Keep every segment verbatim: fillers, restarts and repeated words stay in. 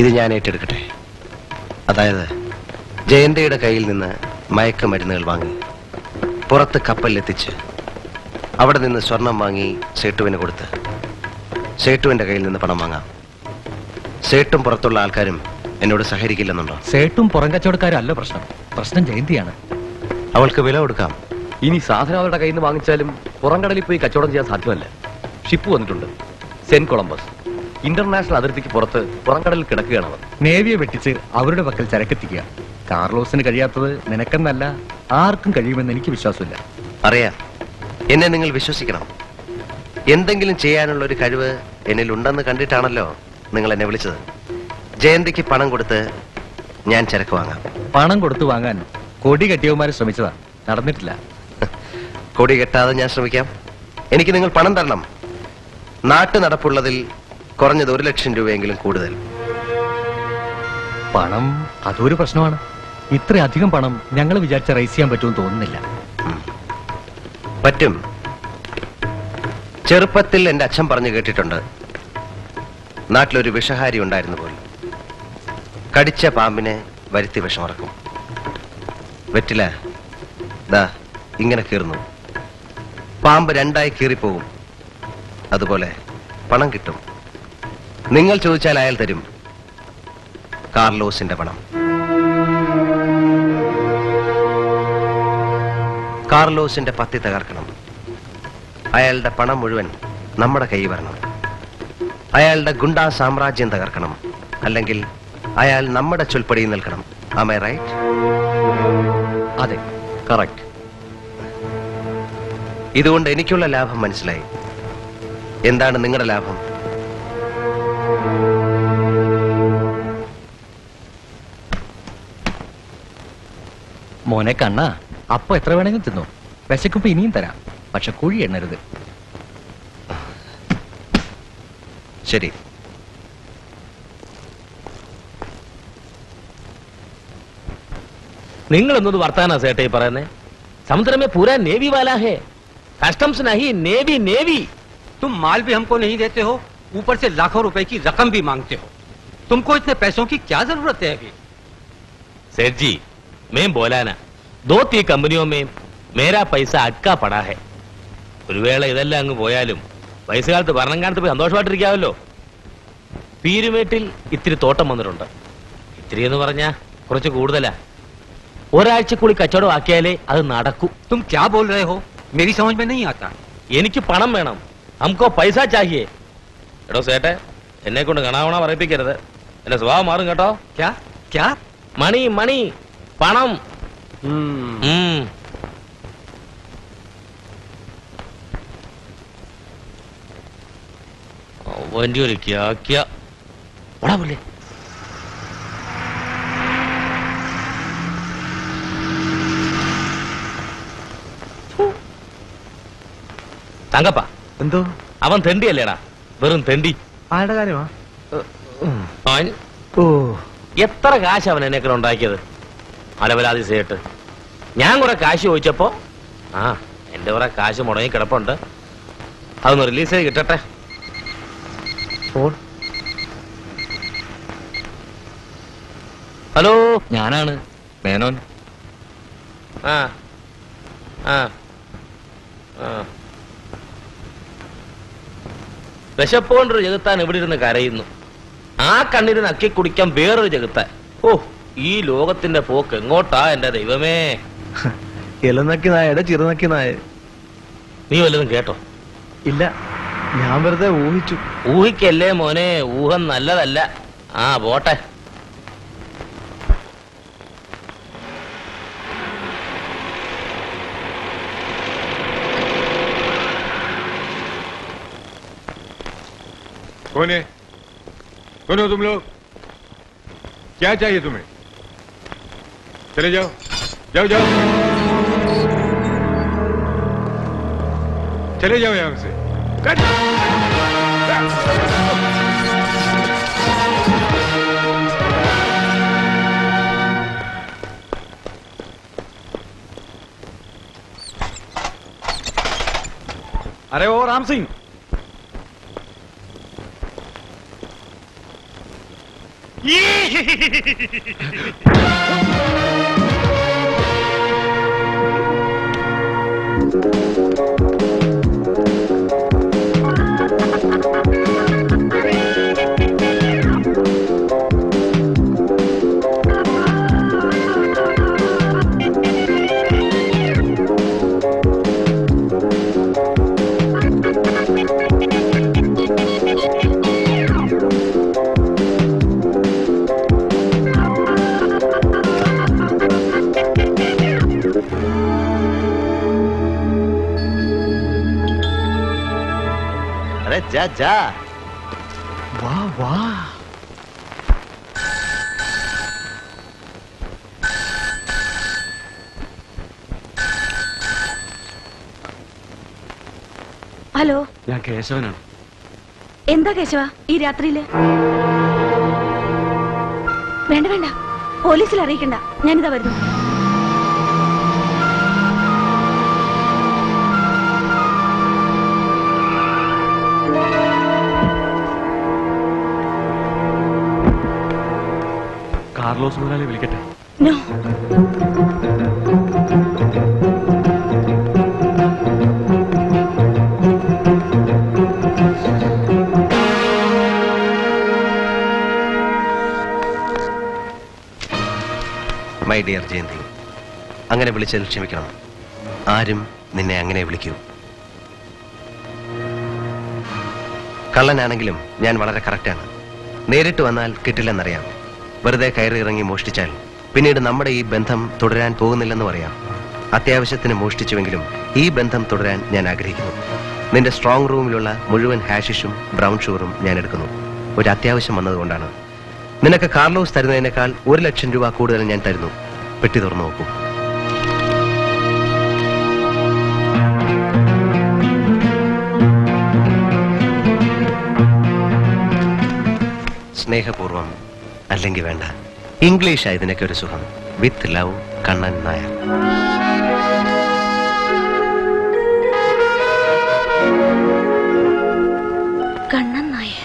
ഇത് ഞാൻ ഏറ്റെടുക്കട്ടെ. അതായത് ജയന്തയുടെ കയ്യിൽ നിന്ന് മയക്കുമരുന്നുകൾ വാങ്ങി പുറത്ത് കപ്പലിലെത്തിച്ച് അവിടെ നിന്ന് സ്വർണം വാങ്ങി സേട്ടുവിന് കൊടുത്ത് സേട്ടുവിൻ്റെ കയ്യിൽ നിന്ന് പണം വാങ്ങാം. സേട്ടും പുറത്തുള്ള ആൾക്കാരും എന്നോട് സഹകരിക്കില്ലെന്നുണ്ടോ? സേട്ടും പുറം കച്ചവടക്കാരല്ല പ്രശ്നം, പ്രശ്നം ജയന്തിയാണ്. അവൾക്ക് വില കൊടുക്കാം. ഇനി സാധനം അവരുടെ കയ്യിൽ നിന്ന് വാങ്ങിച്ചാലും പുറംകടലിൽ പോയി കച്ചവടം ചെയ്യാൻ സാധ്യമല്ല. ഷിപ്പ് വന്നിട്ടുണ്ട്, സെന്റ് കൊളംബസ്. ഇന്റർനാഷണൽ അതിർത്തിക്ക് പുറത്ത് പുറംകടലിൽ കിടക്കുകയാണ്. നേവിയെ വെട്ടിച്ച് അവരുടെ പക്കൽ ചരക്കെത്തിക്കുക. കാർലോസിന് കഴിയാത്തത് നിനക്കെന്നല്ല, ആർക്കും കഴിയുമെന്ന് എനിക്ക് വിശ്വാസമില്ല. അറിയാം, എന്നെ നിങ്ങൾ വിശ്വസിക്കണം. എന്തെങ്കിലും ചെയ്യാനുള്ള ഒരു കഴിവ് എന്നിൽ ഉണ്ടെന്ന് കണ്ടിട്ടാണല്ലോ നിങ്ങൾ എന്നെ വിളിച്ചത്. ജയന്തിക്ക് പണം കൊടുത്ത് ഞാൻ ചരക്ക് വാങ്ങാം. പണം കൊടുത്തു വാങ്ങാൻ കൊടി കെട്ടിയവന്മാർ ശ്രമിച്ചതാ, നടന്നിട്ടില്ല. കൊടി കെട്ടാതെ ഞാൻ ശ്രമിക്കാം. എനിക്ക് നിങ്ങൾ പണം തരണം. നാട്ടു നടപ്പുള്ളതിൽ കുറഞ്ഞത് ഒരു ലക്ഷം രൂപയെങ്കിലും കൂടുതൽ. പണം അതൊരു പ്രശ്നമാണ്. ഇത്രയധികം പണം ഞങ്ങൾ വിചാരിച്ച റൈസ് ചെയ്യാൻ പറ്റുമെന്ന് തോന്നുന്നില്ല. പറ്റും. ചെറുപ്പത്തിൽ എൻ്റെ അച്ഛൻ പറഞ്ഞു കേട്ടിട്ടുണ്ട്, നാട്ടിലൊരു വിഷഹാരി ഉണ്ടായിരുന്നു പോലും. കടിച്ച പാമ്പിനെ വരുത്തി വിഷമറക്കും. വെറ്റില ദാ ഇങ്ങനെ കീറുന്നു, പാമ്പ് രണ്ടായി കീറിപ്പോകും. അതുപോലെ പണം കിട്ടും. നിങ്ങൾ ചോദിച്ചാൽ അയാൾ തരും. കാർലോസിന്റെ പണം. കാർലോസിന്റെ പത്തി തകർക്കണം. അയാളുടെ പണം മുഴുവൻ നമ്മുടെ കയ്യിൽ വരണം. അയാളുടെ ഗുണ്ടാ സാമ്രാജ്യം തകർക്കണം. അല്ലെങ്കിൽ അയാൾ നമ്മുടെ ചൊൽപ്പടിയിൽ നിൽക്കണം. Am I right? അതെ, കറക്റ്റ്. ഇതുകൊണ്ട് എനിക്കുള്ള ലാഭം മനസ്സിലായി. എന്താണ് നിങ്ങളുടെ ലാഭം? മോനെ കണ്ണ, അപ്പൊ എത്ര വേണമെങ്കിലും തിന്നു. വിശക്കുമ്പോ ഇനിയും തരാം, പക്ഷെ കുഴി എണ്ണരുത്. ശരി. നിങ്ങളൊന്നത് വർത്താനാ സേട്ടേ പറയുന്നേ? സമുദ്രമേ പൂരാ നേവി വാലാഹേ, കസ്റ്റംസ് നഹി, നേവി നേവി. तुम माल भी हमको नहीं देते हो, ऊपर से लाखों रुपए की रकम भी मांगते हो। तुमको इतने पैसों की क्या जरूरत है अभी? सेठ जी, मैं बोला ना, दो तीन कंपनियों में मेरा पैसा अटका पड़ा है. ഒരു വേള ഇതെല്ലാം അങ്ങ് പോയാലും വയസ്സുകാലത്ത് ഭരണം കാലത്ത് പോയി സന്തോഷമായിട്ടിരിക്കാമല്ലോ. പീരുമേട്ടിൽ ഇത്തിരി തോട്ടം വന്നിട്ടുണ്ട്. ഇത്തിരി എന്ന് പറഞ്ഞാ കുറച്ച് കൂടുതലാ. ഒരാഴ്ചക്കുള്ളിൽ കച്ചവടം ആക്കിയാലേ അത് നടക്കൂ. तुम क्या बोल रहे हो, मेरी समझ में नहीं आता. എനിക്ക് പണം വേണം, हमको पैसा चाहिए. എടോ സേട്ടെ, എന്നെ കൊണ്ട് കണാവണ പറയിപ്പിക്കരുത്, എന്റെ സ്വഭാവം മാറും കേട്ടോ. ക്യാ ക്യാ മണി മണി പണം. വണ്ടി ഒരു ക്യാ ക്യാ ഓടാ പോലെ. തങ്കപ്പ എന്തോ അവൻ തെണ്ടിയല്ലേടാ, വെറും തെണ്ടി. ആരുടെ കാര്യമാ? ഓ, എത്ര കാശ് അവൻ എന്നെ ഉണ്ടാക്കിയത് അലവലാതി സേട്ട്. ഞാൻ കുറെ കാശ് ചോദിച്ചപ്പോ ആ എന്റെ കുറെ കാശ് മുടങ്ങി കിടപ്പുണ്ട്, അതൊന്ന് റിലീസ് ചെയ്ത് കിട്ടട്ടെ. ഹലോ, ഞാനാണ് മേനോൻ. ആ ആ ആ വിശപ്പോണ്ടൊരു ജഗത്താൻ എവിടെ ഇരുന്ന് കരയുന്നു. ആ കണ്ണീര് നക്കി കുടിക്കാൻ വേറൊരു ജഗത്താൻ. ഓ, ഈ ലോകത്തിന്റെ പോക്ക് എങ്ങോട്ടാ എന്റെ ദൈവമേ. ഇലനക്കി നായടെ ചിറനക്കി നായ. നീ വല്ലതും കേട്ടോ? ഇല്ല, ഞാൻ വെറുതെ ഊഹിച്ചു. ഊഹിക്കല്ലേ മോനെ, ഊഹം നല്ലതല്ല. ആ പോട്ടെ. कौन है? कौन हो तुम लोग? क्या चाहिए तुम्हें? चले जाओ जाओ जाओ, चले जाओ यहां से. कट! अरे ओ राम सिंह, ये जा जा वाह वाह ഹലോ ഞാൻ കേശവനാണ്. എന്താ കേശവ ഈ രാത്രിയിലെ? വേണ്ട വേണ്ട പോലീസിൽ അറിയിക്കണ്ട, ഞാനിതാ വരുന്നു. കാർലോസ് മുതലാളി വിളിക്കട്ടെ. മൈ ഡിയർ ജയന്തി, അങ്ങനെ വിളിച്ചതിൽ ക്ഷമിക്കണം. ആരും നിന്നെ അങ്ങനെ വിളിക്കൂ. കള്ളനാണെങ്കിലും ഞാൻ വളരെ കറക്റ്റാണ്. നേരിട്ട് വന്നാൽ കിട്ടില്ലെന്നറിയാം. വെറുതെ കയറി ഇറങ്ങി മോഷ്ടിച്ചാൽ പിന്നീട് നമ്മുടെ ഈ ബന്ധം തുടരാൻ പോകുന്നില്ലെന്ന് പറയാം. അത്യാവശ്യത്തിന് മോഷ്ടിച്ചുവെങ്കിലും ഈ ബന്ധം തുടരാൻ ഞാൻ ആഗ്രഹിക്കുന്നു. നിന്റെ സ്ട്രോങ് റൂമിലുള്ള മുഴുവൻ ഹാഷിഷും ബ്രൗൺ ഷുഗറും ഞാൻ എടുക്കുന്നു. ഒരു അത്യാവശ്യം വന്നതുകൊണ്ടാണ്. നിനക്ക് കാർലോസ് തരുന്നതിനേക്കാൾ ഒരു ലക്ഷം രൂപ കൂടുതൽ ഞാൻ തരുന്നു. പെട്ടി തുറന്നു നോക്കൂ. സ്നേഹപൂർവം, അല്ലെങ്കിൽ വേണ്ട. ഇംഗ്ലീഷായി ഇതിനൊക്കെ ഒരു സുഖം. With love, Kannan Nair. കണ്ണൻ നായർ.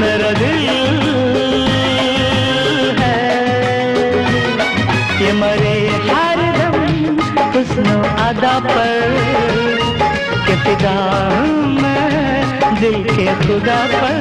मेरा दिल हुस्न अदा पर के फिदा मैं दिल के खुदा पर।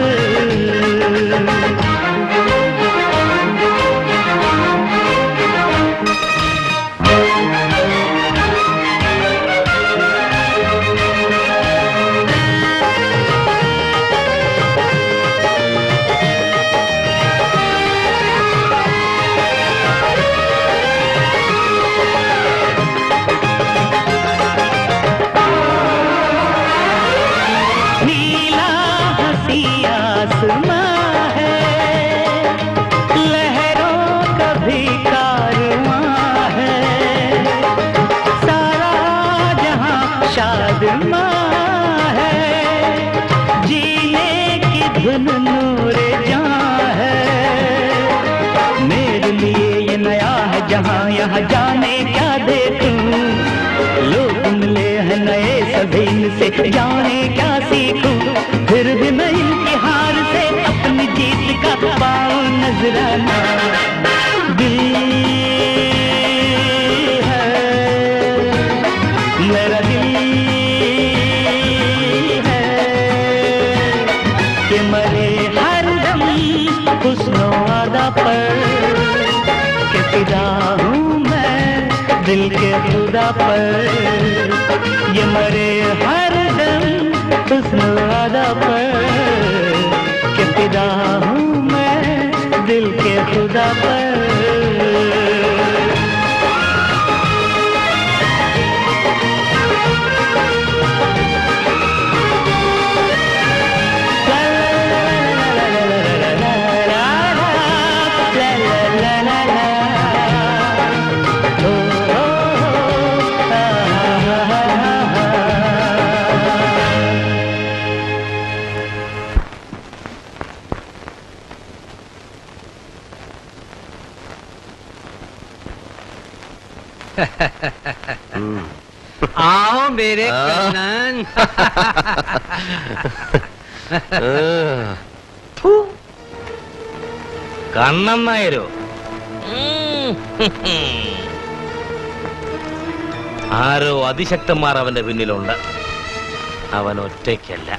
जाने क्या देखूं लोग मिले हैं नए सभी से, जाने क्या सीखूं फिर भी मैं इनकी हार से अपनी जीत का पाऊं नजराना। दिल है मेरा दिल है कि मरे हर दम हुस्नो अदा पर के फिदा दिल के खुदा पर। ये मरे हर दम हुस्न अदा पर के फिदा हूँ मैं दिल के खुदा पर। आओ मेरे कन्नन। कन्नन नायरो ആരോ അതിശക്തന്മാർ അവന്റെ പിന്നിലുണ്ട്, അവൻ ഒറ്റയ്ക്കല്ല.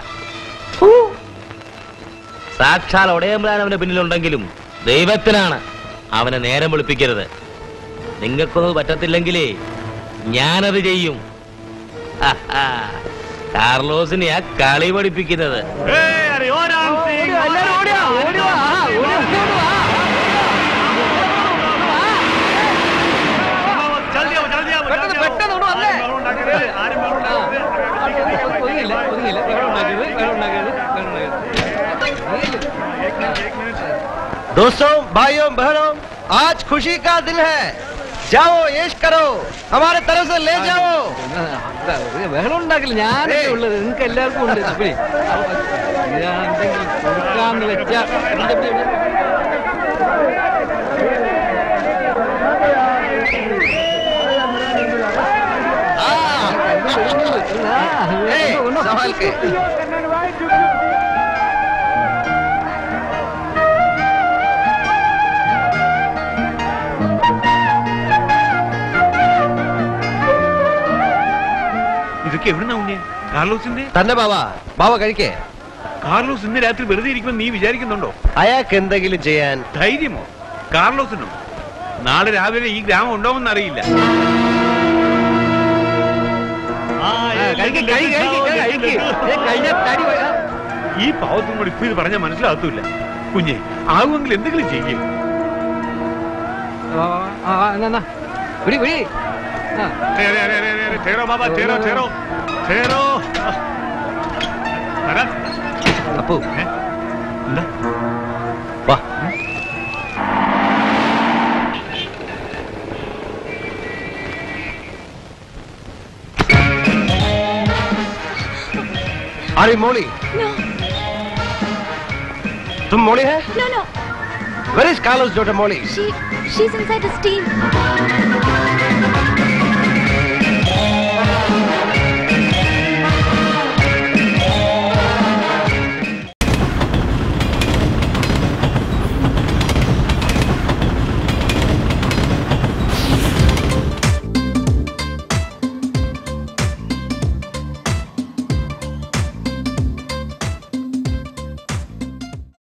സാക്ഷാൽ ഒടയമ്പ്രാൻ അവന്റെ പിന്നിലുണ്ടെങ്കിലും ദൈവത്തിനാണ്. അവനെ നേരം വിളിപ്പിക്കരുത്. നിങ്ങൾക്കൊന്നും പറ്റത്തില്ലെങ്കിലേ ഞാനത് ചെയ്യും. കാർലോസിനെ ആ കളി പഠിപ്പിക്കുന്നത്. दोस्तों, भाइयों, बहनों, आज खुशी का दिन है. जाओ ऐश करो, हमारे तरफ से ले जाओ. संभाल के തന്നെ ബാബ ബാബ കഴിക്കേ. കാർലോസ് ഇന്ന് രാത്രി വെറുതെ ഇരിക്കുമെന്ന് നീ വിചാരിക്കുന്നുണ്ടോ? അയാൾക്ക് എന്തെങ്കിലും ചെയ്യാൻ ധൈര്യമോ കാർലോസിനും? നാളെ രാവിലെ ഈ ഗ്രാമം ഉണ്ടാവുമെന്ന് അറിയില്ല. ഈ പാവത്തും കൂടി ഇപ്പൊ ഇത് പറഞ്ഞാൽ മനസ്സിലാകത്തൂല്ല കുഞ്ഞെ. ആകുമെങ്കിൽ എന്തെങ്കിലും ചെയ്യും. അപ്പു വാ. अरे मोली, तुम मोली है? No, no. Where is Carlos daughter Molly? She, she's inside his team.